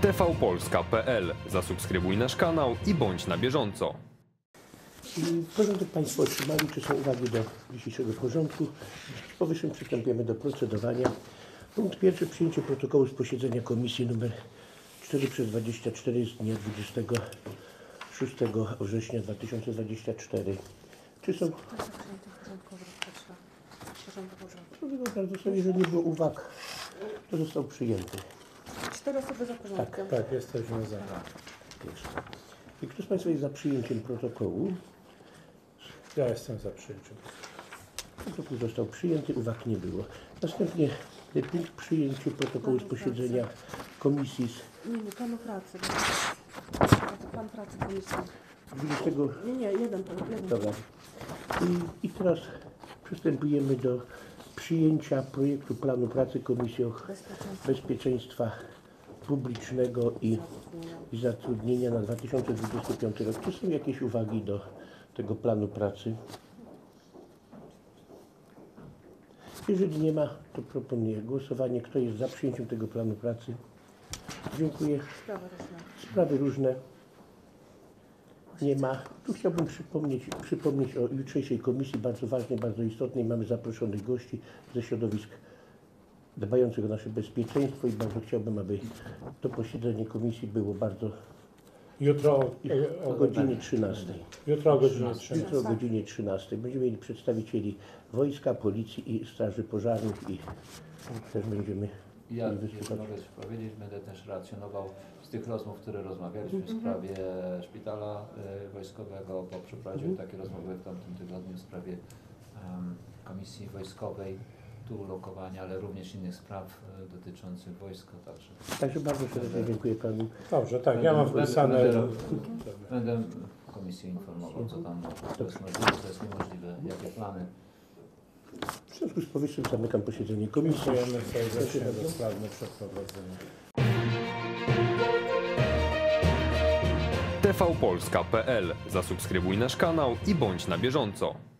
TVPolska.pl. Zasubskrybuj nasz kanał i bądź na bieżąco. Porządek Państwo otrzymali, czy są uwagi do dzisiejszego porządku? W powyższym przystępujemy do procedowania. Punkt pierwszy, przyjęcie protokołu z posiedzenia komisji nr 4/24 z dnia 26 września 2024. Czy są... Bardzo sobie, że nie było uwag, to został przyjęty. 4 osoby za porządkiem. Tak, jesteśmy za. I kto z Państwa jest za przyjęciem protokołu? Ja jestem za przyjęciem. Protokół został przyjęty, uwag nie było. Następnie punkt przyjęcie protokołu z posiedzenia komisji z... Nie, panu pracy. Pan pracy komisji. 20... Nie, jeden. Dobra. I teraz przystępujemy do przyjęcia projektu planu pracy Komisji Bezpieczeństwa Publicznego i Zatrudnienia na 2025 rok. Czy są jakieś uwagi do tego planu pracy? Jeżeli nie ma, to proponuję głosowanie. Kto jest za przyjęciem tego planu pracy? Dziękuję. Sprawy różne. Nie ma. Tu chciałbym przypomnieć o jutrzejszej komisji, bardzo ważnej, bardzo istotnej. Mamy zaproszonych gości ze środowisk dbających o nasze bezpieczeństwo i bardzo chciałbym, aby to posiedzenie komisji było bardzo... Jutro o godzinie 13. Jutro o godzinie 13. Jutro o godzinie 13. Będziemy mieli przedstawicieli wojska, policji i straży pożarnych i też będziemy... Ja, jeśli mogę coś powiedzieć, będę też racjonował z tych rozmów, które rozmawialiśmy w sprawie szpitala wojskowego, bo przeprowadziłem takie rozmowy w tamtym tygodniu w sprawie Komisji Wojskowej, tu ulokowania, ale również innych spraw dotyczących wojska. Także bardzo serdecznie dziękuję Panu. Dobrze, tak, ja mam wpisane... Będę Komisję informował, co tam jest możliwe, co jest niemożliwe, jakie plany. W związku z powyższym zamykam posiedzenie komisji. Dziękujemy serdecznie za sprawne przeprowadzenie. TVPolska.pl. Zasubskrybuj nasz kanał i bądź na bieżąco.